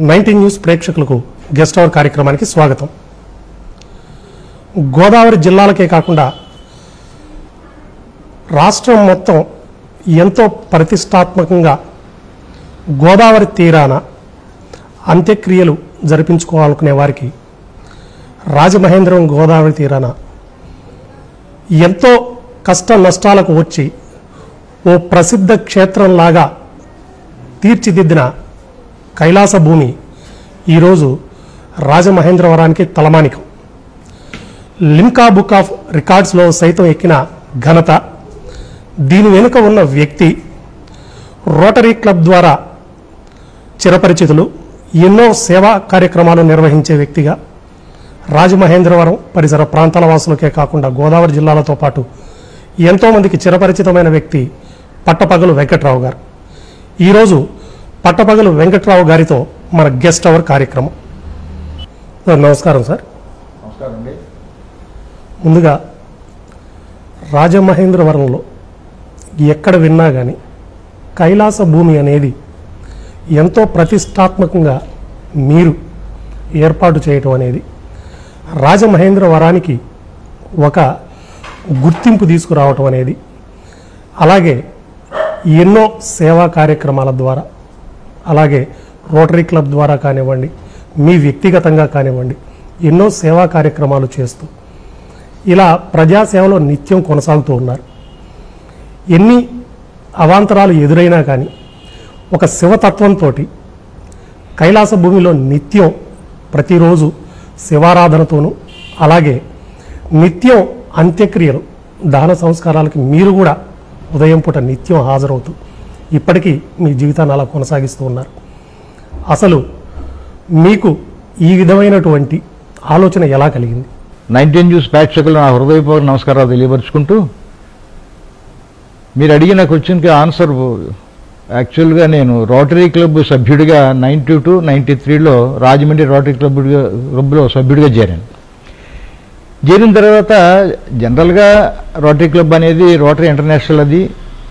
19 news ప్రేక్షకులకు guest hour కార్యక్రమానికి స్వాగతం. గోదావరి జిల్లాలకే కాకుండా రాష్ట్రం మొత్తం ఎంతో ప్రతిష్టాత్మకంగా గోదావరి తీరాన అంత్యక్రియలు జరిపించుకోవాలనుకునే వారికి రాజమహేంద్రవరం గోదావరి తీరాన ఎంతో కష్ట నష్టాలకు వచ్చి ఓ ప్రసిద్ధ క్షేత్రంలాగా తీర్చిదిద్దిన కైలాస భూమి ఈరోజు రాజమహేంద్రవరానికి తలమానికం. లిమ్కా బుక్ ఆఫ్ రికార్డ్స్లో సైతం ఎక్కిన ఘనత దీని వెనుక ఉన్న వ్యక్తి. రోటరీ క్లబ్ ద్వారా చిరపరిచితులు, ఎన్నో సేవా కార్యక్రమాలు నిర్వహించే వ్యక్తిగా రాజమహేంద్రవరం పరిసర ప్రాంతాల వాసులకే కాకుండా గోదావరి జిల్లాలతో పాటు ఎంతోమందికి చిరపరిచితమైన వ్యక్తి పట్టపగల వెంకటరావు గారు. ఈరోజు పట్టపగల వెంకటరావు గారితో మన గెస్ట్ అవర్ కార్యక్రమం. సార్ నమస్కారం. సార్ నమస్కారం అండి. ముందుగా రాజమహేంద్రవరంలో ఎక్కడ విన్నా కానీ కైలాస భూమి అనేది ఎంతో ప్రతిష్టాత్మకంగా మీరు ఏర్పాటు చేయటం అనేది రాజమహేంద్రవరానికి ఒక గుర్తింపు తీసుకురావటం అనేది, అలాగే ఎన్నో సేవా కార్యక్రమాల ద్వారా, అలాగే రోటరీ క్లబ్ ద్వారా కానివ్వండి, మీ వ్యక్తిగతంగా కానివ్వండి, ఎన్నో సేవా కార్యక్రమాలు చేస్తూ ఇలా ప్రజాసేవలో నిత్యం కొనసాగుతూ ఉన్నారు. ఎన్ని అవాంతరాలు ఎదురైనా కానీ ఒక శివతత్వంతో కైలాస భూమిలో నిత్యం ప్రతిరోజు శివారాధనతోనూ, అలాగే నిత్యం అంత్యక్రియలు దహన సంస్కారాలకి మీరు కూడా ఉదయం పూట నిత్యం హాజరవుతూ ఇప్పటికీ మీ జీవితాన్ని అలా కొనసాగిస్తూ ఉన్నారు. అసలు మీకు ఈ విధమైనటువంటి ఆలోచన ఎలా కలిగింది? 19 న్యూస్ ప్రేక్షకులు నా హృదయపూర్వక నమస్కారాలు తెలియపరుచుకుంటూ, మీరు అడిగిన క్వశ్చన్కి ఆన్సర్ యాక్చువల్గా నేను రోటరీ క్లబ్ సభ్యుడిగా 92-93లో రాజమండ్రి రోటరీ క్లబ్లో సభ్యుడిగా చేరిన తర్వాత జనరల్గా రోటరీ క్లబ్ అనేది రోటరీ ఇంటర్నేషనల్,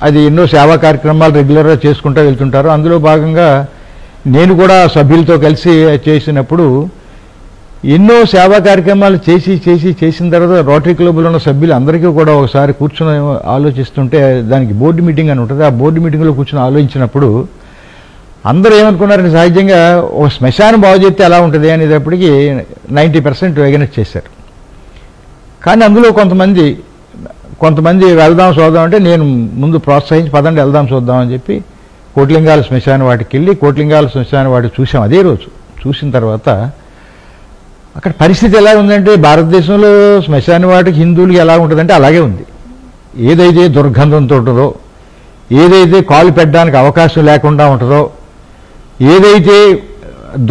అది ఎన్నో సేవా కార్యక్రమాలు రెగ్యులర్గా చేసుకుంటూ వెళ్తుంటారు. అందులో భాగంగా నేను కూడా సభ్యులతో కలిసి చేసినప్పుడు ఎన్నో సేవా కార్యక్రమాలు చేసిన తర్వాత రోటరీ క్లబ్లో ఉన్న సభ్యులు అందరికీ కూడా ఒకసారి కూర్చుని ఆలోచిస్తుంటే, దానికి బోర్డు మీటింగ్ అని ఉంటుంది. ఆ బోర్డు మీటింగ్లో కూర్చుని ఆలోచించినప్పుడు అందరూ ఏమనుకున్నారని సహజంగా ఒక శ్మశానం బాగు చేస్తే ఎలా ఉంటుంది అనేటప్పటికీ 90% ఎగనెస్ట్ చేశారు. కానీ అందులో కొంతమంది వెళ్దాం చూద్దాం అంటే నేను ముందు ప్రోత్సహించి పదండి వెళ్దాం చూద్దాం అని చెప్పి కోట్లింగాల శ్మశాన వాటికి వెళ్ళి కోట్లింగాల శ్మశాన వాటికి చూసాం. అదే రోజు చూసిన తర్వాత అక్కడ పరిస్థితి ఎలా ఉందంటే, భారతదేశంలో శ్మశాన వాటికి హిందువులకి ఎలా ఉంటుందంటే అలాగే ఉంది. ఏదైతే దుర్గంధంతో ఉంటుందో, ఏదైతే కాలు పెట్టడానికి అవకాశం లేకుండా ఉంటుందో, ఏదైతే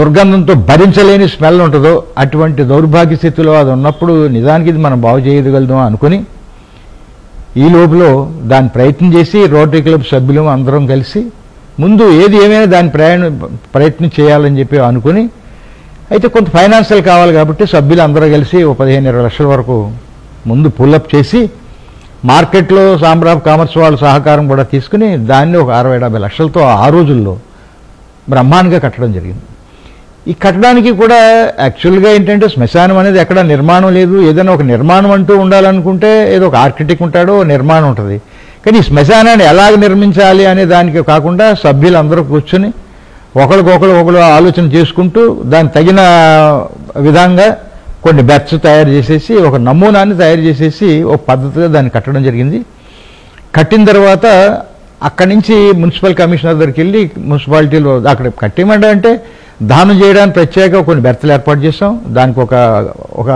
దుర్గంధంతో భరించలేని స్మెల్ ఉంటుందో, అటువంటి దౌర్భాగ్య స్థితిలో అది ఉన్నప్పుడు నిజానికి ఇది మనం బాగు చేయగలుగుదాం అనుకుని ఈ లోపల దాన్ని ప్రయత్నం చేసి రోటరీ క్లబ్ సభ్యులు అందరం కలిసి ముందు ఏది ఏమైనా దాని ప్రయత్నం చేయాలని చెప్పి అనుకుని, అయితే కొంత ఫైనాన్షియల్ కావాలి కాబట్టి సభ్యులు అందరూ కలిసి 15-20 లక్షల వరకు ముందు పుల్అప్ చేసి మార్కెట్లో ఛాంబర్ ఆఫ్ కామర్స్ వాళ్ళ సహకారం కూడా తీసుకుని దాన్ని ఒక 60-70 లక్షలతో ఆ రోజుల్లో బ్రహ్మాండంగా కట్టడం జరిగింది. ఈ కట్టడానికి కూడా యాక్చువల్గా ఏంటంటే, శ్మశానం అనేది ఎక్కడ నిర్మాణం లేదు. ఏదైనా ఒక నిర్మాణం అంటూ ఉండాలనుకుంటే ఏదో ఒక ఆర్కిటెక్ట్ ఉంటాడో నిర్మాణం ఉంటుంది. కానీ ఈ శ్మశానాన్ని ఎలా నిర్మించాలి అనే దానికి కాకుండా సభ్యులందరూ కూర్చొని ఒకరికొకరు ఆలోచన చేసుకుంటూ దాన్ని తగిన విధంగా కొన్ని బ్యాచ్స్ తయారు చేసేసి ఒక నమూనాన్ని తయారు చేసేసి ఒక పద్ధతిగా దాన్ని కట్టడం జరిగింది. కట్టిన తర్వాత అక్కడి నుంచి మున్సిపల్ కమిషనర్ దగ్గరికి వెళ్ళి మున్సిపాలిటీలో అక్కడ కట్టేమంటే దానం చేయడానికి ప్రత్యేక కొన్ని బెర్తలు ఏర్పాటు చేసాం. దానికి ఒక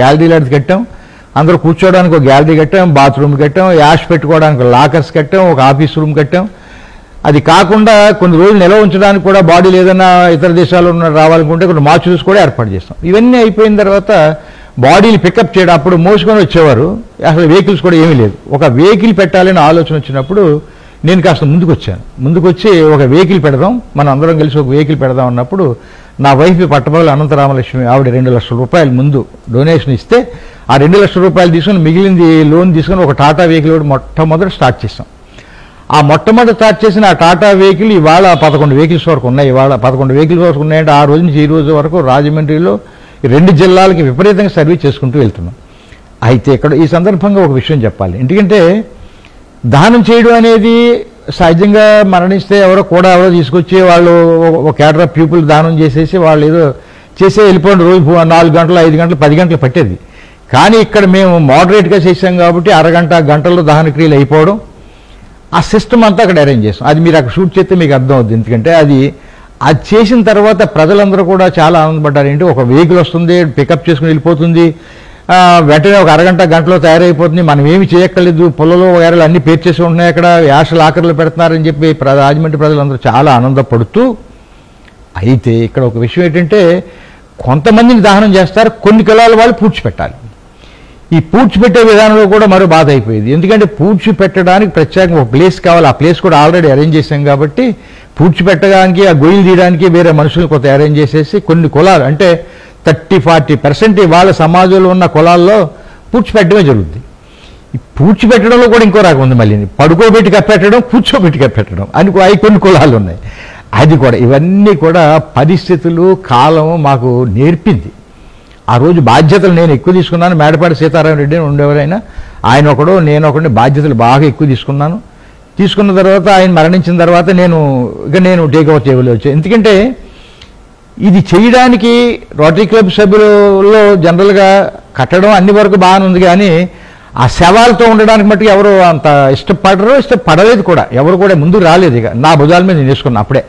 గ్యాలరీ లాంటిది కట్టాం. అందరూ కూర్చోవడానికి ఒక గ్యాలరీ కట్టాం, బాత్రూమ్ కట్టాం, యాష్ పెట్టుకోవడానికి లాకర్స్ కట్టాం, ఒక ఆఫీస్ రూమ్ కట్టాం. అది కాకుండా కొన్ని రోజులు నిల్వ ఉంచడానికి కూడా బాడీ ఏదైనా ఇతర దేశాల్లో రావాలనుకుంటే కొన్ని మార్చులు కూడా ఏర్పాటు చేస్తాం. ఇవన్నీ అయిపోయిన తర్వాత బాడీని పికప్ చేయడం, అప్పుడు మోసుకొని వచ్చేవారు, అసలు వెహికల్స్ కూడా ఏమీ లేదు. ఒక వెహికల్ పెట్టాలని ఆలోచన వచ్చినప్పుడు నేను కాస్త ముందుకొచ్చి ఒక వెహికల్ పెడదాం, మనం అందరం కలిసి ఒక వెహికల్ పెడదాం అన్నప్పుడు నా వైఫ్ పట్టపగల అనంతరామలక్ష్మి ఆవిడ 2 లక్షల రూపాయలు ముందు డొనేషన్ ఇస్తే ఆ 2 లక్షల రూపాయలు తీసుకుని మిగిలింది లోన్ తీసుకుని ఒక టాటా వెహికల్ మొట్టమొదటి స్టార్ట్ చేసాం. ఆ మొట్టమొదటి స్టార్ట్ చేసిన ఆ టాటా వెహికల్ ఇవాళ 11 వెహికల్స్ వరకు ఉన్నాయి. ఇవాళ 11 వెహికల్స్ వరకు ఉన్నాయంటే ఆ రోజు నుంచి ఈ రోజు వరకు రాజమండ్రిలో 2 జిల్లాలకి విపరీతంగా సర్వీస్ చేసుకుంటూ వెళ్తున్నాం. అయితే ఇక్కడ ఈ సందర్భంగా ఒక విషయం చెప్పాలి. ఎందుకంటే దానం చేయడం అనేది సహజంగా మరణిస్తే ఎవరో తీసుకొచ్చి వాళ్ళు ఒక క్యాడర్ ఆఫ్ పీపుల్ దానం చేసేసి వాళ్ళు ఏదో చేసే వెళ్ళిపోయిన రోజు 4 గంటలు 5 గంటలు 10 గంటలు పట్టేది. కానీ ఇక్కడ మేము మోడరేట్గా చేసాం కాబట్టి అరగంట గంటల్లో దహనక్రియలు అయిపోవడం, ఆ సిస్టమ్ అంతా అక్కడ అరేంజ్ చేస్తాం. అది మీరు అక్కడ షూట్ చేస్తే మీకు అర్థం అవుతుంది. ఎందుకంటే అది చేసిన తర్వాత ప్రజలందరూ కూడా చాలా ఆనందపడ్డారు. ఏంటి, ఒక వెహికల్ వస్తుంది, పికప్ చేసుకుని వెళ్ళిపోతుంది, వెంటనే ఒక అరగంట గంటలో తయారైపోతుంది, మనం ఏమి చేయక్కర్లేదు, పొలలో వేరలు అన్నీ పేర్చేసి ఉంటున్నాయి, అక్కడ యాషలు ఆఖరులు పెడుతున్నారని చెప్పి రాజమండ్రి ప్రజలందరూ చాలా ఆనందపడుతూ. అయితే ఇక్కడ ఒక విషయం ఏంటంటే కొంతమందిని దహనం చేస్తారు, కొన్ని కులాల వాళ్ళు పూడ్చిపెట్టాలి. ఈ పూడ్చిపెట్టే విధానంలో కూడా మరో బాధ అయిపోయింది. ఎందుకంటే పూడ్చిపెట్టడానికి ప్రత్యేకంగా ఒక ప్లేస్ కావాలి, ఆ ప్లేస్ కూడా ఆల్రెడీ అరేంజ్ చేసాం కాబట్టి పూడ్చిపెట్టడానికి ఆ గొయ్యలు తీయడానికి వేరే మనుషులు కొంత అరేంజ్ చేసేసి కొన్ని కులాలు అంటే 30-40% వాళ్ళ సమాజంలో ఉన్న కులాల్లో పూడ్చిపెట్టడమే జరుగుతుంది. ఈ పూడ్చిపెట్టడంలో కూడా ఇంకో రకం ఉంది, మళ్ళీ పడుకోబెట్టి కప్పెట్టడం, కూర్చోబెట్టి కప్పెట్టడం అని అవి కొన్ని కులాలు ఉన్నాయి. అది కూడా ఇవన్నీ కూడా పరిస్థితులు కాలం మాకు నేర్పింది. ఆ రోజు బాధ్యతలు నేను ఎక్కువ తీసుకున్నాను. మేడపాటి సీతారామరెడ్డి ఉండేవారైనా ఆయన ఒకడు, నేను ఒకటి బాధ్యతలు బాగా ఎక్కువ తీసుకున్నాను. తీసుకున్న తర్వాత ఆయన మరణించిన తర్వాత నేను టేక్ఓవర్ చేయవచ్చు. ఎందుకంటే ఇది చేయడానికి రోటరీ క్లబ్ సభ్యులలో జనరల్గా కట్టడం అన్ని వరకు బాగానే ఉంది, కానీ ఆ శవాలతో ఉండడానికి మట్టుకు ఎవరు అంత ఇష్టపడరు, ఇష్టపడలేదు కూడా, ఎవరు కూడా ముందు రాలేదు. ఇక నా భుజాల మీద నేను వేసుకున్నా, అప్పుడే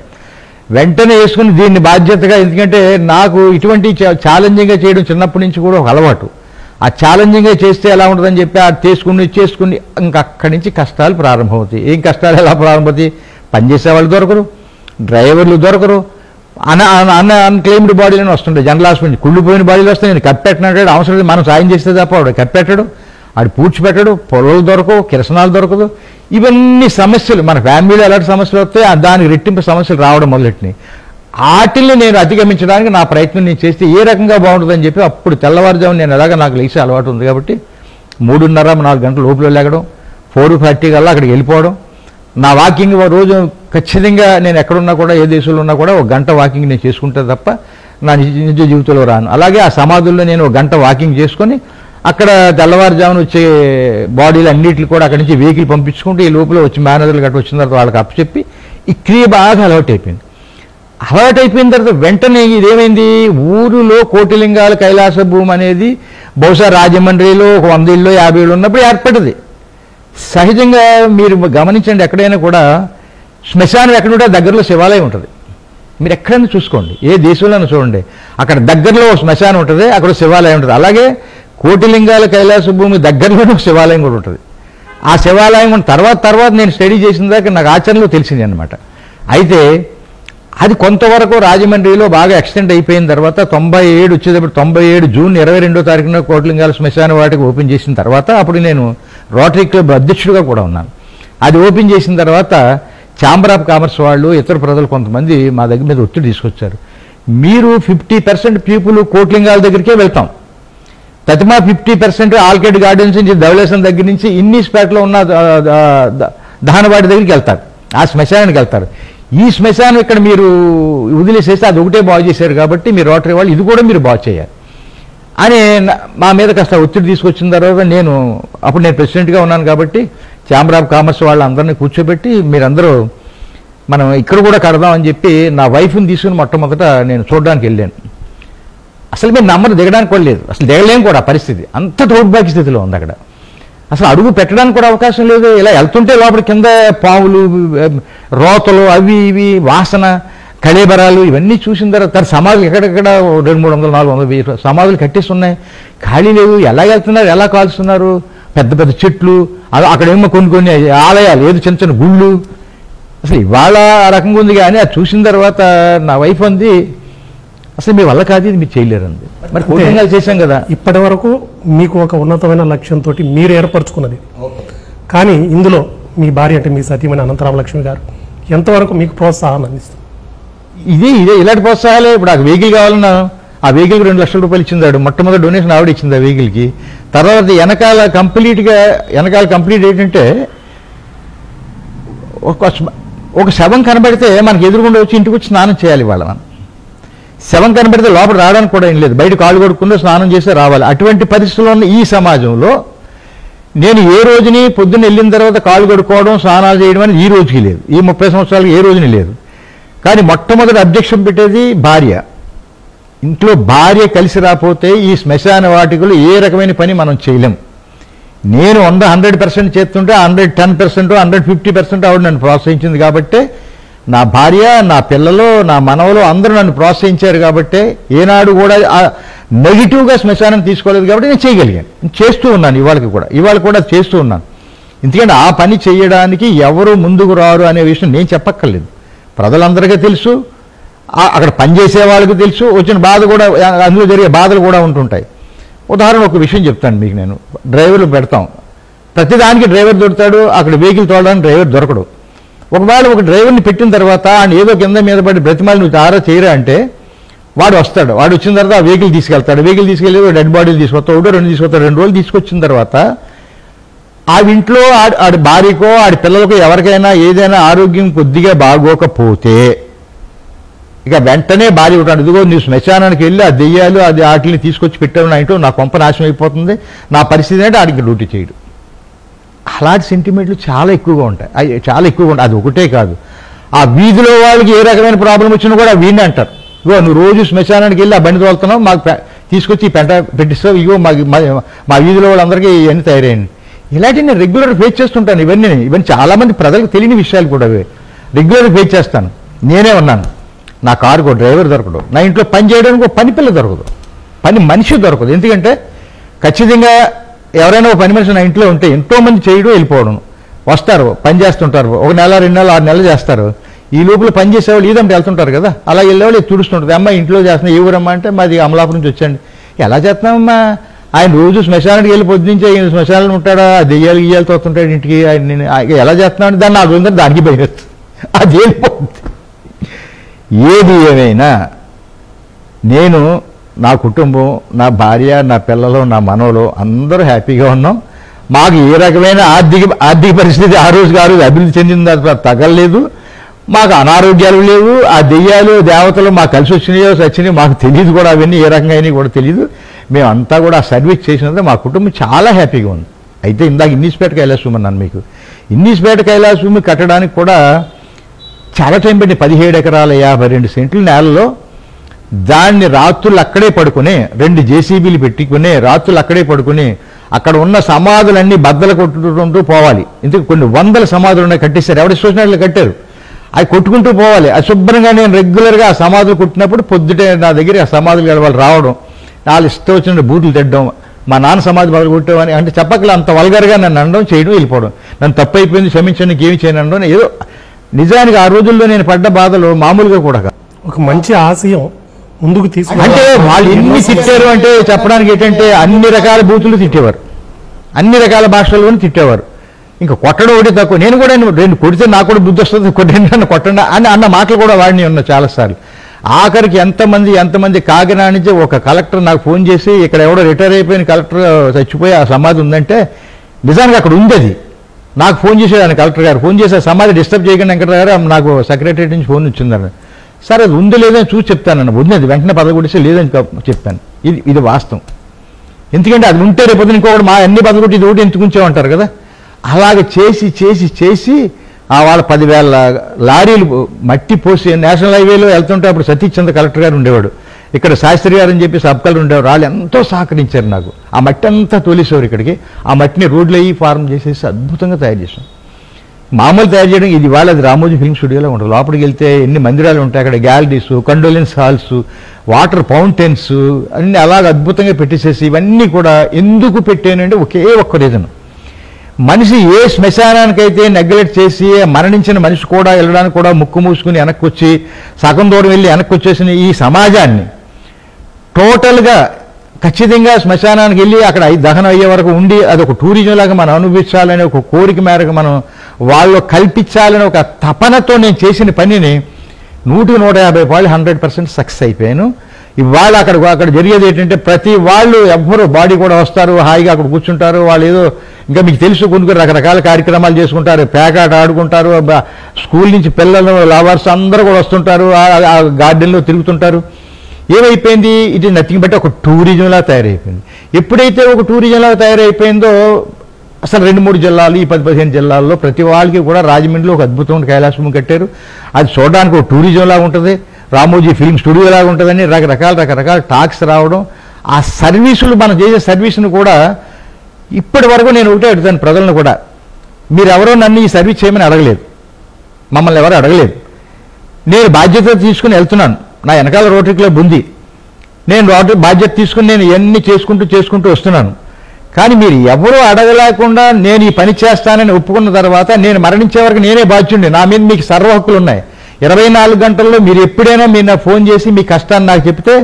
వెంటనే వేసుకుని దీన్ని బాధ్యతగా. ఎందుకంటే నాకు ఇటువంటి ఛాలెంజింగ్గా చేయడం చిన్నప్పటి నుంచి కూడా ఒక అలవాటు. ఆ ఛాలెంజింగ్గా చేస్తే ఎలా ఉంటుందని చెప్పి ఆ చేసుకుని ఇంకక్కడి నుంచి కష్టాలు ప్రారంభమవుతాయి. ఏం కష్టాలు ఎలా ప్రారంభమవుతాయి, పనిచేసే వాళ్ళు దొరకరు, డ్రైవర్లు దొరకరు, అన్క్లెయిమ్డ్ బాడీలను వస్తుంటాయి, జనరల్ హాస్పిటల్ కుళ్ళిపోయిన బాడీలు వస్తాయి. నేను కప్పెట్టినట్టు అవసరం, మనం సాయం చేస్తే తప్ప వాడు కప్పెట్టడు, ఆడు పూడ్చిపెట్టడు, పొలాలు దొరకవు, కిరసనాలు దొరకదు. ఇవన్నీ సమస్యలు మన ఫ్యామిలీలో ఎలాంటి సమస్యలు వస్తాయి, దానికి రెట్టింపు సమస్యలు రావడం మొదలెట్టినాయి. వాటిల్ని నేను అధిగమించడానికి నా ప్రయత్నం నేను చేస్తే ఏ రకంగా బాగుంటుందని చెప్పి అప్పుడు తెల్లవారుజాము నేను ఎలాగ నాకు లేచే అలవాటు ఉంది కాబట్టి 3:30-4 గంటల లోపల లేగడం, 4:30 కల్లా అక్కడికి వెళ్ళిపోవడం. నా వాకింగ్ రోజు ఖచ్చితంగా నేను ఎక్కడున్నా కూడా, ఏ దేశంలో ఉన్నా కూడా 1 గంట వాకింగ్ నేను చేసుకుంటా తప్ప నా నిజ జీవితంలో రాను. అలాగే ఆ సమాధుల్లో నేను 1 గంట వాకింగ్ చేసుకొని అక్కడ తెల్లవారుజామున వచ్చే బాడీలు అన్నింటిని కూడా అక్కడి నుంచి వెహికల్ పంపించుకుంటూ ఈ లోపల వచ్చి మేనేజర్లు గట్ట వచ్చిన తర్వాత వాళ్ళకి అప్పచెప్పి ఈ క్రియ బాగా అలవాటైపోయింది. అలవాటైపోయిన తర్వాత వెంటనే ఇదేమైంది, ఊరిలో కోటిలింగాలు కైలాస భూమి అనేది బహుశా రాజమండ్రిలో 100 ఇళ్ళు 50 ఇళ్ళు ఉన్నప్పుడు ఏర్పడింది. సహజంగా మీరు గమనించండి, ఎక్కడైనా కూడా శ్మశానం ఎక్కడుంటే దగ్గరలో శివాలయం ఉంటుంది. మీరు ఎక్కడైనా చూసుకోండి, ఏ దేశంలోనూ చూడండి, అక్కడ దగ్గరలో శ్మశానం ఉంటుంది, అక్కడ శివాలయం ఉంటుంది. అలాగే కోటిలింగాల కైలాస భూమి దగ్గరలోనే ఒక శివాలయం కూడా ఉంటుంది. ఆ శివాలయం తర్వాత నేను స్టడీ చేసిన దాకా నాకు ఆచరణలో తెలిసింది అనమాట. అయితే అది కొంతవరకు రాజమండ్రిలో బాగా ఎక్స్టెండ్ అయిపోయిన తర్వాత 1997 వచ్చేటప్పుడు 1997 జూన్ 22వ తారీఖున కోటిలింగాల శ్మశాన వాటికి ఓపెన్ చేసిన తర్వాత అప్పుడు నేను రోటరీ క్లబ్ అధ్యక్షుడిగా కూడా ఉన్నాను. అది ఓపెన్ చేసిన తర్వాత ఛాంబర్ ఆఫ్ కామర్స్ వాళ్ళు, ఇతర ప్రజలు కొంతమంది మా దగ్గర మీద ఒత్తిడి తీసుకొచ్చారు. మీరు 50% పీపుల్ కోటిలింగాల దగ్గరికే వెళ్తాం, తతిమా 50% ఆల్కేట్ గార్డెన్స్ నుంచి ధవలేశం దగ్గర నుంచి ఇన్ని స్పాట్లో ఉన్న దహనవాడి దగ్గరికి వెళ్తారు, ఆ శ్మశానానికి వెళ్తారు. ఈ శ్మశానం ఇక్కడ మీరు వదిలేసేస్తే అది ఒకటే బాగు చేశారు కాబట్టి మీ రోటరీ వాళ్ళు ఇది కూడా మీరు బాగు చేయాలి అని మా మీద కాస్త ఒత్తిడి తీసుకొచ్చిన తర్వాత అప్పుడు నేను ప్రెసిడెంట్గా ఉన్నాను కాబట్టి ఛాంబర్ ఆఫ్ కామర్స్ వాళ్ళందరినీ కూర్చోబెట్టి మీరందరూ మనం ఇక్కడ కూడా కడదామని చెప్పి నా వైఫ్ని తీసుకుని మొట్టమొదట నేను చూడడానికి వెళ్ళాను. అసలు మీరు నమ్మరు, దిగడానికి కూడా లేదు, అసలు దిగలేము కూడా. పరిస్థితి అంత దౌర్భాగ్య స్థితిలో ఉంది. అక్కడ అసలు అడుగు పెట్టడానికి కూడా అవకాశం లేదు. ఇలా వెళ్తుంటే లోపల కింద పావులు, రోతలు, అవి ఇవి వాసన, కళేబరాలు ఇవన్నీ చూసిన తర్వాత సమాధులు ఎక్కడెక్కడ 200-400 సమాధులు కట్టేస్తున్నాయి, ఖాళీ లేవు. ఎలా వెళ్తున్నారు, ఎలా కాల్స్తున్నారు, పెద్ద పెద్ద చెట్లు, అక్కడేమో కొన్ని ఆలయాలు, ఏదో చిన్న చిన్న గుళ్ళు. అసలు ఇవాళ ఆ రకంగా ఉంది. కానీ అది చూసిన తర్వాత నా వైఫ్ అంది, అసలు మీ వల్ల కాదు, ఇది మీరు చేయలేరండి. మరి కోటిలింగాలు చేశాం కదా. ఇప్పటి వరకు మీకు ఒక ఉన్నతమైన లక్ష్యంతో మీరు ఏర్పరచుకున్నది, కానీ ఇందులో మీ భార్య అంటే మీ సతీమణి అనంతరామ లక్ష్మి గారు ఎంతవరకు మీకు ప్రోత్సాహాన్ని అందిస్తారు? ఇదే ఇలాంటి ప్రోత్సాహాలే. ఇప్పుడు ఆ వెహికల్ కావాలన్నా ఆ వెహికల్కి ₹2,00,000 ఇచ్చిందాడు, మొట్టమొదటి డొనేషన్ ఆవిడ ఇచ్చింది ఆ వెహికల్కి. తర్వాత వెనకాల కంప్లీట్ ఏంటంటే ఒక శవం కనబడితే మనకి ఎదురుగుండా వచ్చి ఇంటికి స్నానం చేయాలి. వాళ్ళ మనం శవం కనబడితే లోపల రావడానికి కూడా ఏం లేదు, బయట కాళ్ళు కొడుకుండా స్నానం చేస్తే రావాలి. అటువంటి పరిస్థితుల్లో ఉన్న ఈ సమాజంలో నేను ఏ రోజుని పొద్దున్న వెళ్ళిన తర్వాత కాళ్ళు కొడుకోవడం స్నానాలు చేయడం అనేది ఈ రోజుకి లేదు, ఈ 30 సంవత్సరాలకి ఏ రోజుని లేదు. కానీ మొట్టమొదటి అబ్జెక్షన్ పెట్టేది భార్య. ఇంట్లో భార్య కలిసి రాకపోతే ఈ శ్మశాన వాటికలు ఏ రకమైన పని మనం చేయలేం. నేను 100% చేస్తుంటే 110% 150% ఆవిడ నన్ను ప్రోత్సహించింది కాబట్టే, నా భార్య నా పిల్లలు నా మనవలు అందరూ నన్ను ప్రోత్సహించారు కాబట్టే ఏనాడు కూడా నెగిటివ్గా శ్మశానం తీసుకోలేదు. కాబట్టి నేను చేయగలిగాను, చేస్తూ ఉన్నాను, ఇవాళ కూడా చేస్తూ ఉన్నాను. ఎందుకంటే ఆ పని చేయడానికి ఎవరు ముందుకు రారు అనే విషయం నేను చెప్పక్కర్లేదు, ప్రజలందరికీ తెలుసు, అక్కడ పనిచేసే వాళ్ళకి తెలుసు, వచ్చిన బాధ కూడా అందులో జరిగే బాధలు కూడా ఉంటుంటాయి. ఉదాహరణ ఒక విషయం చెప్తాను మీకు. నేను డ్రైవర్లు పెడతాం, ప్రతిదానికి డ్రైవర్ దొరుకుతాడు, అక్కడ వెహికల్ తోడడానికి డ్రైవర్ దొరకడు. ఒకవేళ ఒక డ్రైవర్ని పెట్టిన తర్వాత ఆయన ఏదో కింద మీద పడి బ్రతిమాలి నువ్వు ఆరా చేయరా అంటే వాడు వస్తాడు. వాడు వచ్చిన తర్వాత ఆ వెహికల్ తీసుకెళ్తాడు, వెహికల్ తీసుకెళ్ళి డెడ్ బాడీలు తీసుకొస్తాడు, ఒకటో రెండు తీసుకొస్తాడు. 2 రోజులు తీసుకొచ్చిన తర్వాత ఆ ఇంట్లో ఆడి భార్యకో ఆడి పిల్లలకో ఎవరికైనా ఏదైనా ఆరోగ్యం కొద్దిగా బాగోకపోతే ఇక వెంటనే భార్య ఉంటాడు, ఇదిగో నీ శ్మశానానికి వెళ్ళి ఆ దెయ్యాలు అది వాటిని తీసుకొచ్చి పెట్టావు, నా ఇంట్లో నా కొంప నాశనం అయిపోతుంది, నా పరిస్థితి అంటే ఆడికి డ్యూటీ చేయడు. అలాంటి సెంటిమెంట్లు చాలా ఎక్కువగా ఉంటాయి, అది ఒకటే కాదు, ఆ వీధిలో వాళ్ళకి ఏ రకమైన ప్రాబ్లం వచ్చినా కూడా వీడిని అంటారు, ఇగో నువ్వు రోజు శ్మశానానికి వెళ్ళి ఆ బండి తోలుతున్నావు, మాకు తీసుకొచ్చి పెంట పెట్టిస్తావు, ఇగో మాకు మా వీధిలో వాళ్ళందరికీ ఇవన్నీ తయారైంది. ఇలాంటివి నేను రెగ్యులర్ ఫేస్ చేస్తుంటాను. ఇవన్నీ చాలామంది ప్రజలకు తెలియని విషయాలు కూడా అవి రెగ్యులర్ ఫేస్ చేస్తాను. నేనే ఉన్నాను, నా కారుకో డ్రైవర్ దొరకదు, నా ఇంట్లో పని చేయడానికి ఒక పని పిల్ల దొరకదు, పని మనిషి దొరకదు. ఎందుకంటే ఖచ్చితంగా ఎవరైనా ఒక పని మనిషి నా ఇంట్లో ఉంటే ఎంతోమంది చేయడం వెళ్ళిపోవడం, వస్తారు పని చేస్తుంటారు, 1 నెల 2 నెలలు 6 నెలలు చేస్తారు. ఈ లోపల పని చేసేవాళ్ళు ఇదంటే వెళ్తుంటారు కదా, అలా వెళ్ళేవాళ్ళు తుడుస్తుంటారు, అమ్మ ఇంట్లో చేస్తున్నా, ఏ ఊరమ్మా అంటే మాది అమలాపురం నుంచి వచ్చండి. ఎలా చేస్తున్నామమ్మా, ఆయన రోజు శ్మశానానికి వెళ్ళి పొద్దుంచే ఈయన శ్మశానాలు ఉంటాడా, దెయ్యాలు గియ్యాలు తోస్తుంటాడు ఇంటికి, ఆయన ఎలా చేస్తున్నాడు దాన్ని నాకు ఉందని దానికి భయపెడుతుంది, అది వెళ్ళిపోతుంది. ఏది ఏమైనా నేను నా కుటుంబం నా భార్య నా పిల్లలు నా మనవలు అందరూ హ్యాపీగా ఉన్నాం. మాకు ఏ రకమైన ఆర్థిక పరిస్థితి ఆ రోజు అభివృద్ధి చెందిన తగ్గలేదు, మాకు అనారోగ్యాలు లేవు, ఆ దెయ్యాలు దేవతలు మాకు కలిసి వచ్చినాయో సచ్చినాయో మాకు తెలియదు కూడా, అవన్నీ ఏ రకంగా అయినా కూడా తెలియదు. మేమంతా కూడా ఆ సర్వీస్ చేసినందుకు మా కుటుంబం చాలా హ్యాపీగా ఉంది. అయితే ఇందాక ఇన్నీస్పేట కైలాస భూమి అన్నాను మీకు, ఇన్నీస్పేట కైలాస భూమి కట్టడానికి కూడా చాలా టైం పెట్టి 17 ఎకరాల 52 సెంట్ల నేలలో దాన్ని రాత్రులు అక్కడే పడుకుని 2 JCBలు పెట్టుకుని రాత్రులు అక్కడే పడుకుని అక్కడ ఉన్న సమాధులన్నీ బద్దలు కొట్టుకుంటూ పోవాలి. ఇందుకు కొన్ని వందల సమాధులు ఉన్నాయి, కట్టేశారు, ఎవరి సూచనలు కట్టారు, అవి కొట్టుకుంటూ పోవాలి. అశుభ్రంగా నేను రెగ్యులర్గా ఆ సమాధులు కొట్టినప్పుడు పొద్దుటే నా దగ్గర ఆ సమాధులు గడవాలి రావడం, వాళ్ళు ఇష్టం వచ్చిన బూట్లు తిట్టడం, మా నాన్న సమాధి బదులు కొట్టేవాని అంటే చెప్పకలే అంత వల్గర్గా నన్ను అనడం, చేయడం, వెళ్ళిపోవడం, నన్ను తప్పు అయిపోయింది క్షమించడానికి ఏమి చేయను అనడం. ఏదో నిజానికి ఆ రోజుల్లో నేను పడ్డ బాధలు మామూలుగా కూడా ఒక మంచి ఆశయం ముందుకు తీసుకు అంటే వాళ్ళు ఎన్ని తిట్టారు అంటే చెప్పడానికి ఏంటంటే అన్ని రకాల బూతులు తిట్టేవారు, అన్ని రకాల భాషలు కూడా తిట్టేవారు, ఇంకా కొట్టడం ఒకటి తక్కువ. నేను కూడా రెండు కొడితే నాకు కూడా బుద్ధి వస్తుంది, కొట్టండి కొట్టండి అని అన్న మాటలు కూడా వాడిని ఉన్నా చాలాసార్లు. ఆఖరికి ఎంతమంది కాకినాడ నుంచి ఒక కలెక్టర్ నాకు ఫోన్ చేసి ఇక్కడ ఎవడో రిటైర్ అయిపోయిన కలెక్టర్ చచ్చిపోయి ఆ సమాధి ఉందంటే నిజానికి అక్కడ ఉంది, అది నాకు ఫోన్ చేసేదాన్ని కలెక్టర్ గారు ఫోన్ చేసే సమాధి డిస్టర్బ్ చేయకుండా వెంకటరావు గారు నాకు సెక్రటరేట్ నుంచి ఫోన్ వచ్చిందని, సరే అది ఉంది లేదని చూసి చెప్తానన్న, ఉంది వెంటనే బదలగొట్టేసి లేదని చెప్పాను. ఇది వాస్తవం, ఎందుకంటే అది ఉంటే రేపొద్దు ఇంకొకటి మా అన్ని బదలగొట్టి ఇది ఒకటి ఎంచుకుంటామంటారు కదా. అలాగే చేసి వాళ్ళ 10,000 లారీలు మట్టి పోసి నేషనల్ హైవేలో వెళ్తుంటే అప్పుడు సతీష్ చంద్ర కలెక్టర్ గారు ఉండేవాడు, ఇక్కడ శాస్త్రి గారు అని చెప్పి సబ్ కలెక్టర్ ఉండేవారు, వాళ్ళు ఎంతో సహకరించారు నాకు. ఆ మట్టి అంతా తోలేసేవారు ఇక్కడికి, ఆ మట్టిని రోడ్లు అయ్యి ఫారం చేసేసి అద్భుతంగా తయారు చేశాం. మామూలు తయారు చేయడం ఇది వాళ్ళ అది రామోజీ ఫిల్మ్ స్టూడియోలో ఉంటుంది, లోపలికి వెళ్తే ఎన్ని మందిరాలు ఉంటాయి, అక్కడ galleries, condolence halls, water fountains అన్నీ అలాగ అద్భుతంగా పెట్టేసేసి ఇవన్నీ కూడా ఎందుకు పెట్టానంటే ఒకే ఒక్క రీజన్, మనిషి ఏ శ్మశానానికైతే నెగ్లెక్ట్ చేసి మరణించిన మనిషి కూడా వెళ్ళడానికి కూడా ముక్కు మూసుకుని వెనక్కి వచ్చి సగం దూరం వెళ్ళి వెనక్కి వచ్చేసిన ఈ సమాజాన్ని టోటల్గా ఖచ్చితంగా శ్మశానానికి వెళ్ళి అక్కడ దహనం అయ్యే వరకు ఉండి అదొక టూరిజం లాగా మనం అనుభవించాలని ఒక కోరిక మేరకు మనం వాళ్ళు కల్పించాలని ఒక తపనతో నేను చేసిన పనిని 100కి 150 100% సక్సెస్ అయిపోయాను. ఇవాళ అక్కడ జరిగేది ఏంటంటే ప్రతి వాళ్ళు ఎవ్వరూ బాడీ కూడా వస్తారు, హాయిగా అక్కడ కూర్చుంటారు, వాళ్ళు ఏదో ఇంకా మీకు తెలుసు కొన్ని రకరకాల కార్యక్రమాలు చేసుకుంటారు, పేకాట ఆడుకుంటారు, స్కూల్ నుంచి పిల్లలు లవర్స్ అందరూ కూడా వస్తుంటారు, ఆ గార్డెన్లో తిరుగుతుంటారు. ఏమైపోయింది, ఇది నథింగ్ బట్ ఒక టూరిజంలా తయారైపోయింది. ఎప్పుడైతే ఒక టూరిజంలా తయారైపోయిందో అసలు 2-3 జిల్లాలు, ఈ 10-15 జిల్లాల్లో ప్రతి వాళ్ళకి కూడా రాజమండ్రిలో ఒక అద్భుతమైన కైలాస భూమి కట్టారు. అది చూడడానికి ఒక టూరిజంలాగా ఉంటుంది, రామోజీ ఫిలిం స్టూడియోలాగా ఉంటుందని రకరకాల టాక్స్ రావడం, ఆ సర్వీసులు మనం చేసే సర్వీసును కూడా ఇప్పటి వరకు నేను ఒకటే అడుగుతాను ప్రజలను కూడా, మీరెవరో నన్ను ఈ సర్వీస్ చేయమని అడగలేదు, మమ్మల్ని ఎవరు అడగలేదు. నేను బాధ్యత తీసుకుని వెళ్తున్నాను, నా వెనకాల రోటరీ క్లబ్ ఉంది, నేను రోటరీ బాధ్యత తీసుకుని నేను ఇవన్నీ చేసుకుంటూ వస్తున్నాను. కానీ మీరు ఎవరూ అడగలేకుండా నేను ఈ పని చేస్తానని ఒప్పుకున్న తర్వాత నేను మరణించే వరకు నేనే బాధ్యుండి, నా మీద మీకు సర్వ హక్కులు ఉన్నాయి. 24 గంటల్లో మీరు ఎప్పుడైనా మీరు నాకు ఫోన్ చేసి మీ కష్టాన్ని నాకు చెప్తే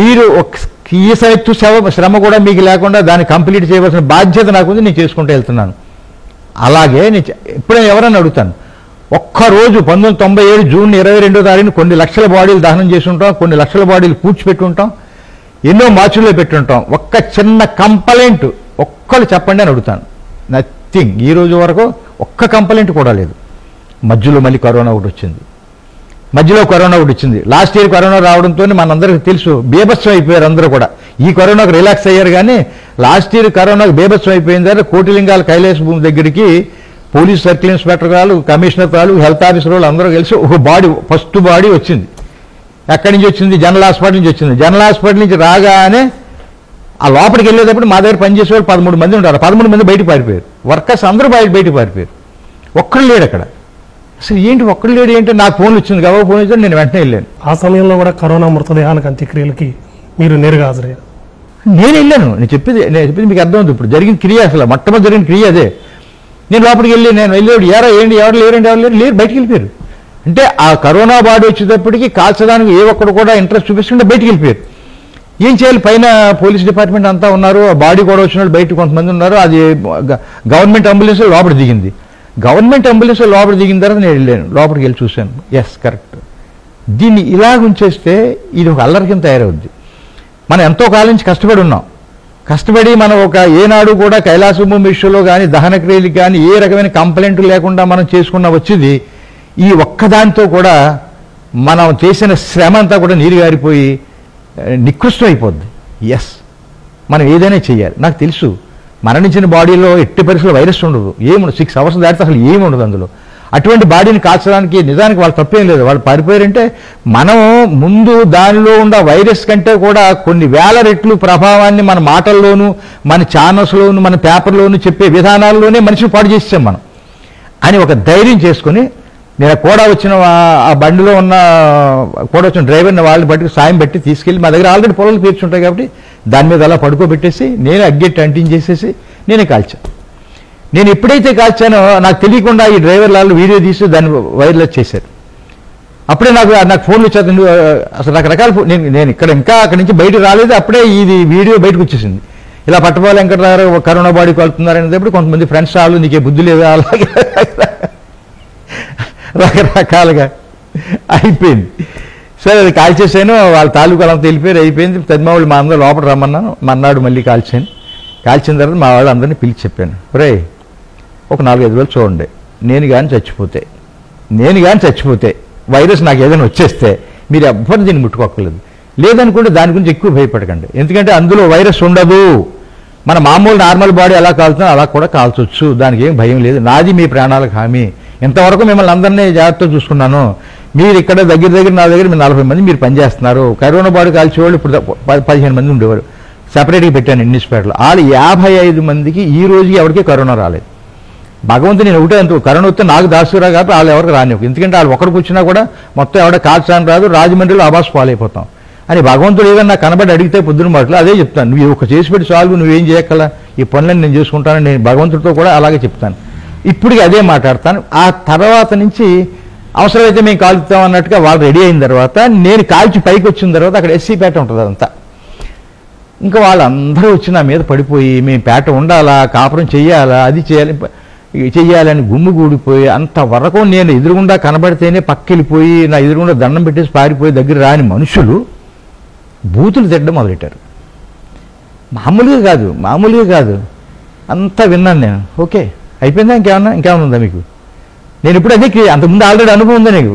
మీరు ఈ సైతు శ్రమ కూడా మీకు లేకుండా దాన్ని కంప్లీట్ చేయవలసిన బాధ్యత నాకు ఉంది, నేను చేసుకుంటూ వెళ్తున్నాను. అలాగే నేను ఎప్పుడైనా ఎవరైనా అడుగుతాను, ఒక్కరోజు 1997 జూన్ 22వ తారీఖున కొన్ని లక్షల బాడీలు దహనం చేసి ఉంటాం, కొన్ని లక్షల బాడీలు కూర్చిపెట్టి ఉంటాం, ఎన్నో మార్చుల్లో పెట్టుంటాం. ఒక్క చిన్న కంప్లైంట్ ఒక్కళ్ళు చెప్పండి అని అడుగుతాను. నథింగ్, ఈ రోజు వరకు ఒక్క కంప్లైంట్ కూడా లేదు. మధ్యలో మళ్ళీ కరోనా ఒకటి వచ్చింది లాస్ట్ ఇయర్. కరోనా రావడంతో మనందరికీ తెలుసు బేభత్సం అయిపోయారు అందరూ కూడా. ఈ కరోనాకు రిలాక్స్ అయ్యారు, కానీ లాస్ట్ ఇయర్ కరోనాకు బేభత్సం అయిపోయిందని కోటిలింగాల కైలాస భూమి దగ్గరికి పోలీస్ సర్కిల్ ఇన్స్పెక్టర్ వాళ్ళు, కమిషనర్ వాళ్ళు, హెల్త్ ఆఫీసర్ వాళ్ళు అందరూ కలిసి ఒక బాడీ, ఫస్ట్ బాడీ వచ్చింది. ఎక్కడి నుంచి వచ్చింది? జనరల్ హాస్పిటల్ నుంచి వచ్చింది. జనరల్ హాస్పిటల్ నుంచి రాగానే ఆ లోపలికి వెళ్ళేటప్పుడు మా దగ్గర పనిచేసే వాళ్ళు 13 మంది ఉంటారు. 13 మంది బయటకు పారిపోయారు, వర్కర్స్ అందరూ బయటకు పారిపోయారు, ఒక్కడు లేడు అక్కడ. అసలు ఏంటి ఒక్కడు లేడు ఏంటి? నాకు ఫోన్ వచ్చింది, గబా ఫోన్ వచ్చింది, నేను వెంటనే వెళ్ళాను. ఆ సమయంలో కూడా కరోనా మృతదేహానికి అంత్యక్రియలకి మీరు నేరుగా హాజరయ్యారు? నేను వెళ్ళాను. నేను చెప్పింది మీకు అర్థం అవుతుంది. ఇప్పుడు జరిగిన క్రియ, అసలు మొట్టమొదటి జరిగిన క్రియ అదే. నేను లోపలికి వెళ్ళి నేను వెళ్ళేవాడు, ఎవరో ఏంటి, ఎవరు లేరు, బయటికి వెళ్ళిపోయారు. అంటే ఆ కరోనా బాడీ వచ్చేటప్పటికి కాల్చడానికి ఏ ఒక్కడు కూడా ఇంట్రెస్ట్ చూపిస్తుంటే బయటికి వెళ్ళిపోయారు. ఏం చేయాలి, పైన పోలీస్ డిపార్ట్మెంట్ అంతా ఉన్నారు, ఆ బాడీ కూడా వచ్చిన వాళ్ళు బయట కొంతమంది ఉన్నారు. అది గవర్నమెంట్ అంబులెన్స్ లోపల దిగింది. గవర్నమెంట్ అంబులెన్స్ లోపల దిగిన తర్వాత నేను వెళ్ళాను, లోపలికి వెళ్ళి చూశాను. Yes, correct. దీన్ని ఇలాగ ఉంచేస్తే ఇది ఒక అల్లరి కింద తయారవుద్ది. మనం ఎంతో కాలం నుంచి కష్టపడి ఉన్నాం, కష్టపడి మనం ఒక ఏనాడు కూడా కైలాస భూమి ఇష్యూలో కానీ, దహన క్రియలకు కానీ ఏ రకమైన కంప్లైంట్ లేకుండా మనం చేసుకున్న వచ్చింది. ఈ ఒక్కదాంతో కూడా మనం చేసిన శ్రమ అంతా కూడా నీరుగారిపోయి నికృష్టం అయిపోద్ది. ఎస్, మనం ఏదైనా చేయాలి. నాకు తెలుసు మరణించిన బాడీలో ఎట్టి పరిస్థితుల్లో వైరస్ ఉండదు, ఏముండదు. 6 అవర్స్ దాటితే అసలు ఏమి ఉండదు అందులో. అటువంటి బాడీని కాల్చడానికి నిజానికి వాళ్ళు తప్పేం లేదు. వాళ్ళు పారిపోయారంటే మనం ముందు దానిలో ఉన్న వైరస్ కంటే కూడా కొన్ని వేల రెట్లు ప్రభావాన్ని మన మాటల్లోనూ, మన ఛానల్స్లోనూ, మన పేపర్లోనూ చెప్పే విధానాల్లోనే మనిషిని పాడు చేసాం మనం అని ఒక ధైర్యం చేసుకుని, నేను కూడా వచ్చిన ఆ బండిలో ఉన్న కూడా వచ్చిన డ్రైవర్ని వాళ్ళని బట్టి సాయం పెట్టి తీసుకెళ్ళి, మా దగ్గర ఆల్రెడీ పొలాలు పేర్చుంటాయి కాబట్టి దాని మీద అలా పడుకోబెట్టేసి నేను అగ్గెట్ అంటించేసేసి నేనే కాల్చాను. నేను ఎప్పుడైతే కాల్చానో నాకు తెలియకుండా ఈ డ్రైవర్ వాళ్ళు వీడియో తీసి దాన్ని వైరల్ చేశారు. అప్పుడే నాకు ఫోన్లు వచ్చారు. అసలు రకరకాల నేను ఇక్కడ ఇంకా అక్కడి నుంచి బయటకు రాలేదు, అప్పుడే ఇది వీడియో బయటకు వచ్చేసింది. ఇలా పట్టపగల వెంకటరావు కరోనా బాడీకి వెళ్తున్నారనేటప్పుడు కొంతమంది ఫ్రెండ్స్ వాళ్ళు, నీకే బుద్ధి లేదా, అలాగే రకరకాలుగా అయిపోయింది. సరే అది కాల్చేసాను. వాళ్ళ తాలూకాలంతా వెళ్ళిపోయారు, అయిపోయింది. తదిమా వాళ్ళు మా అందరూ లోపల రమ్మన్నాను. మన్నాడు మళ్ళీ కాల్చిన తర్వాత మా వాళ్ళు అందరినీ పిలిచి చెప్పాను, రే ఒక 4-5 వేలు చూడండి, నేను కానీ చచ్చిపోతే వైరస్ నాకు ఏదైనా వచ్చేస్తే మీరు ఎవ్వరు దీన్ని ముట్టుకోకలేదు, లేదనుకుంటే దాని గురించి ఎక్కువ భయపడకండి, ఎందుకంటే అందులో వైరస్ ఉండదు. మన మామూలు నార్మల్ బాడీ ఎలా కాలుతున్నా అలా కూడా కాల్చొచ్చు, దానికి ఏం భయం లేదు. నాది మీ ప్రాణాలకు హామీ. ఇంతవరకు మిమ్మల్ని అందరినీ జాగ్రత్తగా చూసుకున్నాను. మీరు ఇక్కడ దగ్గర నా దగ్గర 40 మంది మీరు పనిచేస్తున్నారు. కరోనా బాడీ కాల్చేవాళ్ళు ఇప్పుడు 15 మంది ఉండేవారు, సపరేట్గా పెట్టాను ఇన్ని స్పేటలు. వాళ్ళు 55 మందికి ఈ రోజు ఎవరికి కరోనా రాలేదు. భగవంతుడు నేను ఒకటే అంటూ, కరోనా వస్తే నాకు దాసురా కాబట్టి వాళ్ళు ఎవరికి రానివ్వకు, ఎందుకంటే వాళ్ళు ఒకరికి వచ్చినా కూడా మొత్తం ఎవడ కాల్చడానికి రాదు, రాజమండ్రిలో ఆభాస్ పాలైపోతాం అని భగవంతుడు ఏదైనా కనబడి అడిగితే పొద్దున మాటలు అదే చెప్తాను. నువ్వు ఒక చేసి పెట్టి చాలు, నువ్వేం చేయక్కల, ఈ పనులను నేను చేసుకుంటాను, నేను భగవంతుడితో కూడా అలాగే చెప్తాను. ఇప్పటికీ అదే మాట్లాడతాను. ఆ తర్వాత నుంచి అవసరమైతే మేము కాల్చుతాం అన్నట్టుగా వాళ్ళు రెడీ అయిన తర్వాత, నేను కాల్చి పైకి వచ్చిన తర్వాత అక్కడ ఎస్సీ పేట ఉంటుంది అదంతా, ఇంకా వాళ్ళందరూ వచ్చి నా మీద పడిపోయి మేము పేట ఉండాలా, కాపురం చేయాలా, అది చేయాలని గుమ్మిగూడిపోయి అంతవరకు నేను ఎదురుగుండా కనబడితేనే పక్కెళ్ళిపోయి నా ఎదురుగుండా దండం పెట్టేసి పారిపోయి దగ్గర రాని మనుషులు బూతులు తిట్టడం మొదలెట్టారు. మామూలుగా కాదు అంతా విన్నాను నేను. ఓకే అయిపోయిందా, ఇంకేమన్నా ఇంకేమన్నా ఉందా మీకు? నేను ఇప్పుడు అదే అంతకుముందు ఆల్రెడీ అనుభవం ఉందా నీకు?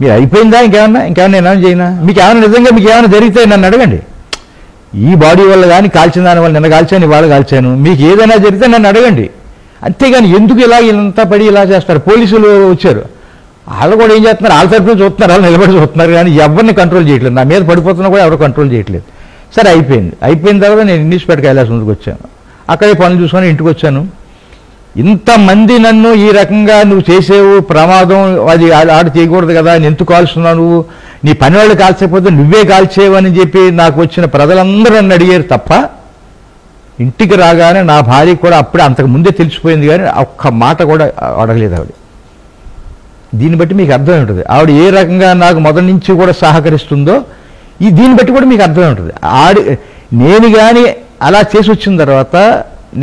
మీరు అయిపోయిందా ఇంకేమన్నా ఇంకేమన్నా నేను ఏమైనా చేయనా? మీకు ఏమైనా నిజంగా మీకు ఏమైనా జరిగితే నన్ను అడగండి. ఈ బాడీ వల్ల కానీ కాల్చిన దాని వల్ల నిన్న కాల్చాను, ఇవాళ కాల్చాను, మీకు ఏదైనా జరిగితే నన్ను అడగండి. అంతేగాని ఎందుకు ఇలా ఇంత పడి ఇలా చేస్తారు? పోలీసులు వచ్చారు, వాళ్ళు కూడా ఏం చేస్తున్నారు, వాళ్ళ తరఫున చూస్తున్నారు, వాళ్ళు నిలబడి చూస్తున్నారు, కానీ ఎవరిని కంట్రోల్ చేయట్లేదు. నా మీద పడిపోతున్నా కూడా ఎవరు కంట్రోల్ చేయట్లేదు. సరే అయిపోయింది. అయిపోయిన తర్వాత నేను ఇన్నిస్పేట కైలాసం ముందుకు వచ్చాను, అక్కడే పనులు చూసుకొని ఇంటికి వచ్చాను. ఇంతమంది నన్ను ఈ రకంగా నువ్వు చేసేవు ప్రమాదం, అది ఆడ చేయకూడదు కదా, నేను ఎందుకు కాల్చున్నావు, నువ్వు నీ పని వాళ్ళు కాల్చకపోతే నువ్వే కాల్చేవు అని చెప్పి నాకు వచ్చిన ప్రజలందరూ నన్ను అడిగారు తప్ప, ఇంటికి రాగానే నా భార్య కూడా అప్పుడే అంతకు ముందే తెలిసిపోయింది కానీ ఒక్క మాట కూడా అడగలేదు ఆవిడ. దీన్ని బట్టి మీకు అర్థమై ఉంటుంది ఆవిడ ఏ రకంగా నాకు మొదటి నుంచి కూడా సహకరిస్తుందో, ఈ దీన్ని బట్టి కూడా మీకు అర్థమై ఉంటుంది. నేను కానీ అలా చేసి వచ్చిన తర్వాత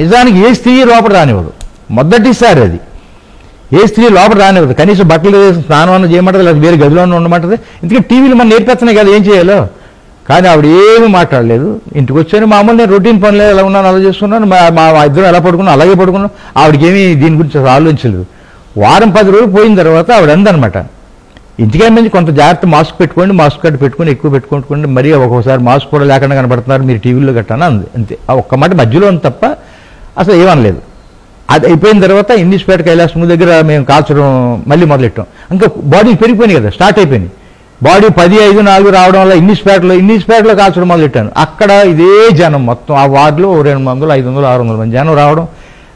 నిజానికి ఏ స్త్రీ లోపల రానివ్వదు, మొదటిసారి అది. ఏ స్త్రీ లోపల రానివ్వదు, కనీసం బట్టలు స్నానం అన్న చేయమంటది, లేదా వేరే గదిలోనే ఉండమంటది. ఇంతకీ టీవీలు మనం నేర్పిస్తున్నాయి కదా ఏం చేయాలో, కానీ ఆవిడ ఏమీ మాట్లాడలేదు. ఇంటికి వచ్చాను, మామూలు నేను రొటీన్ పనులు ఎలా ఉన్నాను అలా చేసుకున్నాను, మా ఇద్దరు ఎలా పడుకున్నాను అలాగే పడుకున్నాను. ఆవిడకేమీ దీని గురించి ఆలోచించలేదు. వారం 10 రోజులు పోయిన తర్వాత ఆవిడ అందనమాట, ఇంటికాడ నుంచి కొంత జాగ్రత్త మాస్క్ పెట్టుకోండి, మాస్క్ కట్టు పెట్టుకుని ఎక్కువ పెట్టుకోండి, మరీ ఒక్కొక్కసారి మాస్క్ కూడా లేకుండా కనబడుతున్నారు మీరు టీవీలో గట్టాను అంది. అంతే, ఒక్క మాట మధ్యలో ఉంది తప్ప అసలు ఏమనలేదు. అది అయిపోయిన తర్వాత ఇంగ్లీష్పేట కైలాసం దగ్గర మేము కాల్చడం మళ్ళీ మొదలెట్టాం. ఇంకా బాడీ పెరిగిపోయినాయి కదా, స్టార్ట్ అయిపోయినాయి బాడీ. 10, 5, 4 రావడం వల్ల ఇంగ్లీష్పేటలో కాల్చడం మొదలెట్టాను. అక్కడ ఇదే జనం మొత్తం ఆ వార్డులో 200, 500, 600 మంది జనం రావడం,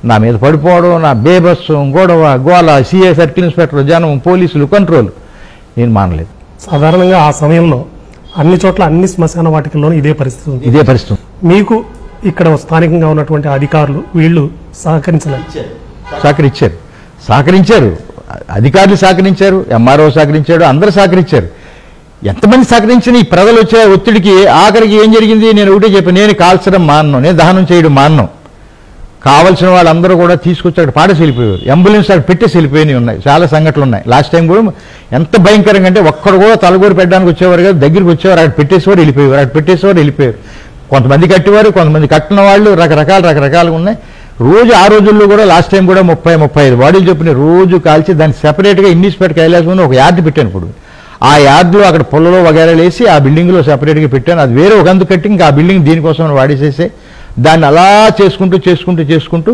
నా మీద పడిపోవడం, నా బేబస్సం, గొడవ, గోళ, సిఐ సర్కిల్ ఇన్స్పెక్టర్, జనం, పోలీసులు, కంట్రోల్. నేను మానలేదు. సాధారణంగా ఆ సమయంలో అన్ని చోట్ల అన్ని శ్మశాన వాటికల్లోనూ ఇదే పరిస్థితి. మీకు ఇక్కడ స్థానికంగా ఉన్నటువంటి అధికారులు వీళ్ళు సహకరించారు, అధికారులు సహకరించారు, ఎంఆర్ఓ సహకరించాడు, అందరూ సహకరించారు. ఎంతమంది సహకరించిన ఈ ప్రజలు వచ్చే ఒత్తిడికి ఆఖరికి ఏం జరిగింది, నేను ఒకటే చెప్పాను, నేను కాల్చడం మానను, నేను దహనం చేయడం మానను. కావలసిన వాళ్ళందరూ కూడా తీసుకొచ్చి అక్కడ పాడేసి వెళ్ళిపోయారు, అంబులెన్స్ అక్కడ పెట్టేసి వెళ్ళిపోయినవి ఉన్నాయి, చాలా సంఘటనలు ఉన్నాయి. లాస్ట్ టైం కూడా ఎంత భయంకరంగా అంటే ఒక్కడు కూడా తలగూరు పెట్టడానికి వచ్చేవారు కదా, దగ్గరికి వచ్చేవారు, అక్కడ పెట్టేసేవారు వెళ్ళిపోయేవారు, కొంతమంది కట్టేవారు, కొంతమంది కట్టిన వాళ్ళు, రకరకాలుగా ఉన్నాయి. రోజు ఆ రోజుల్లో కూడా లాస్ట్ టైం కూడా 30, 35 బాడీలు చొప్పున రోజు కాల్చి దాన్ని సెపరేట్గా ఇండిస్పేట్ కైలాసం ఒక యార్డ్ పెట్టాను. ఇప్పుడు ఆ యార్డ్లో అక్కడ పొలలో వగేరా వేసి ఆ బిల్డింగ్లో సెపరేట్గా పెట్టాను. అది వేరే ఒక అందుకు కట్టి ఇంకా ఆ బిల్డింగ్ దీనికోసం వాడేసేసే దాన్ని అలా చేసుకుంటూ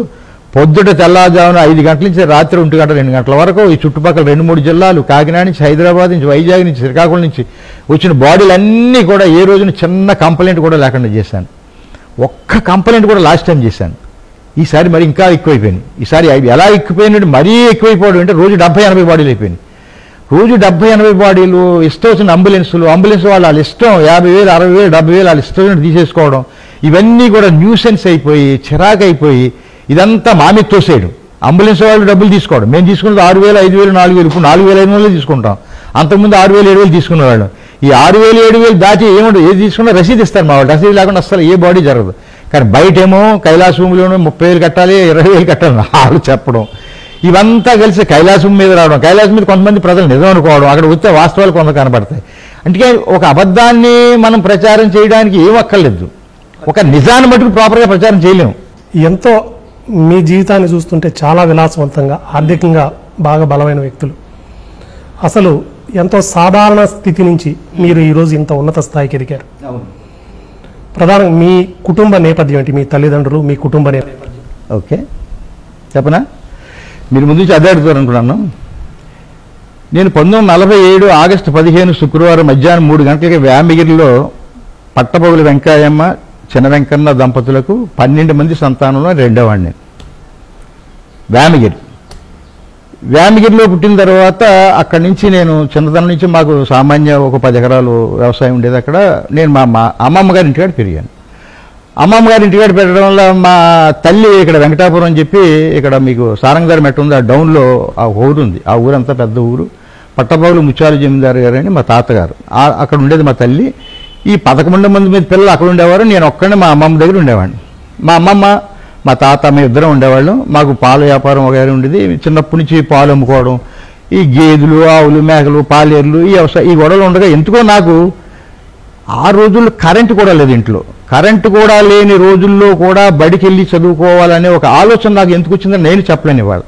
పొద్దుట తెల్లవారుజామున 5 గంటల నుంచి రాత్రి 1 గంట 2 గంటల వరకు ఈ చుట్టుపక్కల 2-3 జిల్లాలు, కాకినాడ నుంచి, హైదరాబాద్ నుంచి, వైజాగ్ నుంచి, శ్రీకాకుళం నుంచి వచ్చిన బాడీలన్నీ కూడా ఏ రోజున చిన్న కంప్లైంట్ కూడా లేకుండా చేశాను. ఒక్క కంప్లైంట్ కూడా లాస్ట్ టైం చేశాను. ఈసారి మరి ఇంకా ఎక్కువైపోయినాయి. ఈసారి ఎలా ఎక్కువైనా మరీ ఎక్కువైపోవడం అంటే రోజు 70-80 బాడీలు అయిపోయినాయి. రోజు 70-80 బాడీలు, ఇష్టం వచ్చిన అంబులెన్స్ వాళ్ళు ఇష్టం 50,000, 60,000, 70,000 వాళ్ళు ఇష్టం తీసేసుకోవడం, ఇవన్నీ కూడా న్యూసెన్స్ అయిపోయి చిరాకు అయిపోయి ఇదంతా మా మీద తోసేయడం. అంబులెన్స్ వాళ్ళు డబ్బులు తీసుకోవడం, మేము తీసుకున్నది 6,000, 5,000, 4,000, ఇప్పుడు 4,500 తీసుకుంటాం, అంతకుముందు 6,000, 7,000 తీసుకునేవాళ్ళు. ఈ 6,000, 7,000 దాచి ఏముండదు, ఏది తీసుకున్నా రసీదు ఇస్తారు మా వాళ్ళు, రసీదు లేకుండా అసలు ఏ బాడీ జరగదు. కానీ బయటేమో కైలాస భూమిలోనూ 30,000 కట్టాలి, 20,000 కట్టాలి వాళ్ళు చెప్పడం, ఇవంతా కలిసి కైలాసం మీద రావడం, కైలాసం మీద కొంతమంది ప్రజలు నిజం అనుకోవడం, అక్కడ వచ్చే వాస్తవాలు కొంత కనబడతాయి. అంటే ఒక అబద్ధాన్ని మనం ప్రచారం చేయడానికి ఏమక్కర్లేదు, ఒక నిజాన్ని మటుకు ప్రాపర్గా ప్రచారం చేయలేము. ఎంతో మీ జీవితాన్ని చూస్తుంటే చాలా విలాసవంతంగా, ఆర్థికంగా బాగా బలమైన వ్యక్తులు, అసలు ఎంతో సాధారణ స్థితి నుంచి మీరు ఈరోజు ఇంత ఉన్నత స్థాయికి ఎదిగారు. ప్రధానంగా మీ కుటుంబ నేపథ్యం ఏంటి, మీ తల్లిదండ్రులు, మీ కుటుంబ నేపథ్యం? ఓకే చెప్పనా, మీరు ముందు నుంచి అదే అడుగుతారు అనుకున్నాను. నేను 1947 ఆగస్టు 15 శుక్రవారం మధ్యాహ్నం 3 గంటలకి వ్యామగిరిలో పట్టపగల వెంకాయమ్మ, చిన్న వెంకన్న దంపతులకు 12 మంది సంతానంలో రెండోవాడిని నేను. వ్యామగిరిలో పుట్టిన తర్వాత అక్కడి నుంచి నేను చిన్నతనం నుంచి మాకు సామాన్య ఒక 10 ఎకరాలు వ్యవసాయం ఉండేది. అక్కడ నేను మా అమ్మమ్మ గారి ఇంటికాడ పెరిగాను. అమ్మమ్మ గారి ఇంటికాడ పెట్టడం వల్ల మా తల్లి ఇక్కడ వెంకటాపురం అని చెప్పి, ఇక్కడ మీకు సారంగధార మెట్ట ఉంది, ఆ డౌన్లో ఆ ఊరు ఉంది, ఆ ఊరంతా పెద్ద ఊరు. పట్టపగలు ముచ్చాలు జమీందారు గారు అని మా తాతగారు, అక్కడ ఉండేది మా తల్లి. ఈ 11 మంది మీద పిల్లలు అక్కడ ఉండేవారు, నేను ఒక్కడే మా అమ్మమ్మ దగ్గర ఉండేవాడిని. మా అమ్మమ్మ, మా తాత, మేము ఇద్దరం ఉండేవాళ్ళం. మాకు పాల వ్యాపారం వగేరే ఉండేది. చిన్నప్పటి నుంచి పాలు అమ్ముకోవడం, ఈ గేదెలు, ఆవులు, మేకలు, పాలేర్లు, ఈ గొడవలు ఉండగా ఎందుకో నాకు ఆ రోజుల్లో కరెంట్ కూడా లేదు, ఇంట్లో కరెంట్ కూడా లేని రోజుల్లో కూడా బడికి వెళ్ళి చదువుకోవాలనే ఒక ఆలోచన నాకు ఎందుకు వచ్చిందని నేను చెప్పలేని వాళ్ళు.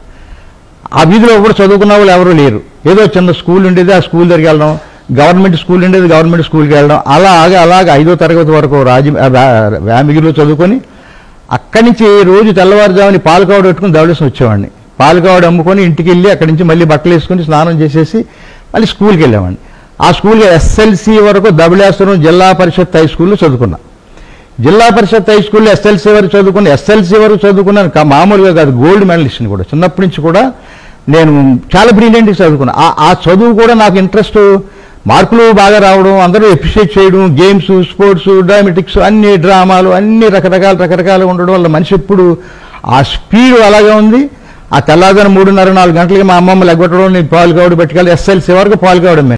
ఆ వీధిలో కూడా చదువుకున్న వాళ్ళు ఎవరూ లేరు. ఏదో చిన్న స్కూల్ ఉండేది, ఆ స్కూల్ దగ్గరికి వెళ్ళడం, గవర్నమెంట్ స్కూల్ ఉండేది, గవర్నమెంట్ స్కూల్కి వెళ్ళడం, అలాగే అలాగే 5వ తరగతి వరకు వేమిగిరిలో చదువుకొని అక్కడి నుంచి రోజు తెల్లవారుజాముని పాలకోవడం పెట్టుకుని దవడేసి వచ్చేవాడిని. పాలకోవడం అమ్ముకొని ఇంటికి వెళ్ళి అక్కడి నుంచి మళ్ళీ బట్టలు వేసుకొని స్నానం చేసేసి మళ్ళీ స్కూల్కి వెళ్ళేవాడిని. ఆ స్కూల్కి ఎస్ఎల్సి వరకు ధవళేశ్వరం జిల్లా పరిషత్ హై స్కూల్లో చదువుకున్నా. జిల్లా పరిషత్ హై స్కూల్లో ఎస్ఎల్సి వరకు చదువుకుని, ఎస్ఎల్సి వరకు చదువుకున్నాను మామూలుగా కాదు, గోల్డ్ మెడలిస్ట్ని కూడా. చిన్నప్పటి నుంచి కూడా నేను చాలా బ్రిలియంట్గా చదువుకున్నా. ఆ చదువు కూడా నాకు ఇంట్రెస్ట్, మార్కులు బాగా రావడం, అందరూ అప్రిషియేట్ చేయడం, గేమ్స్, స్పోర్ట్స్, డ్రామాటిక్స్, అన్ని డ్రామాలు అన్ని రకరకాలు ఉండడం వల్ల మనిషి ఎప్పుడు ఆ స్పీడ్ అలాగే ఉంది. ఆ తెల్లాదారు 3:30-4 గంటలకి మా అమ్మమ్మ లెగ్గొట్టడం, నేను పాలు కావడం పెట్టుకోవాలి. ఎస్ఎల్సి వరకు పాలు కావడం